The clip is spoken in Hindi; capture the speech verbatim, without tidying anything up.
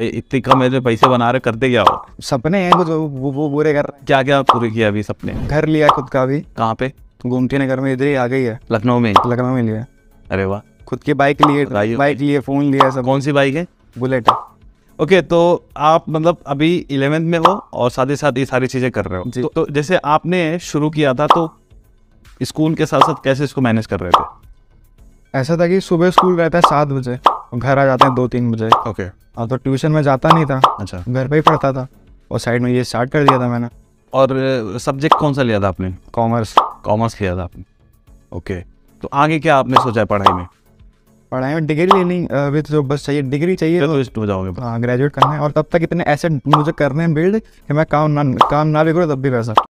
इतने कम है जो पैसे बना रहे, करते क्या हो? सपने हैं कुछ, वो वो पूरे कर। क्या क्या पूरे किया अभी सपने? घर लिया खुद का। अभी कहाँ पे? गोमती नगर में, इधर ही आ गई है। लखनऊ में? लखनऊ में लिया। अरे वाह। खुद की बाइक लिए, बाइक लिए, फोन लिया सब। कौन सी बाइक है? बुलेट है। ओके, तो आप मतलब अभी इलेवेंथ में हो और साथ ही साथ ये सारी चीज़ें कर रहे हो जी। तो जैसे आपने शुरू किया था तो स्कूल के साथ साथ कैसे इसको मैनेज कर रहे थे? ऐसा था कि सुबह स्कूल रहता है सात बजे, घर आ जाते हैं दो तीन बजे। ओके। अब तो ट्यूशन में जाता नहीं था। अच्छा। घर पर ही पढ़ता था और साइड में ये स्टार्ट कर दिया था मैंने। और सब्जेक्ट कौन सा लिया था आपने? कॉमर्स। कॉमर्स लिया था आपने। ओके, तो आगे क्या आपने सोचा है पढ़ाई में? पढ़ाई में डिग्री लेनी अभी तो बस चाहिए, डिग्री चाहिए तो हो जाओगे। हाँ, ग्रेजुएट करना है और तब तक इतने एसेट मुझे करने हैं बिल्ड कि मैं काम ना काम ना भी करूँ तब भी पैसा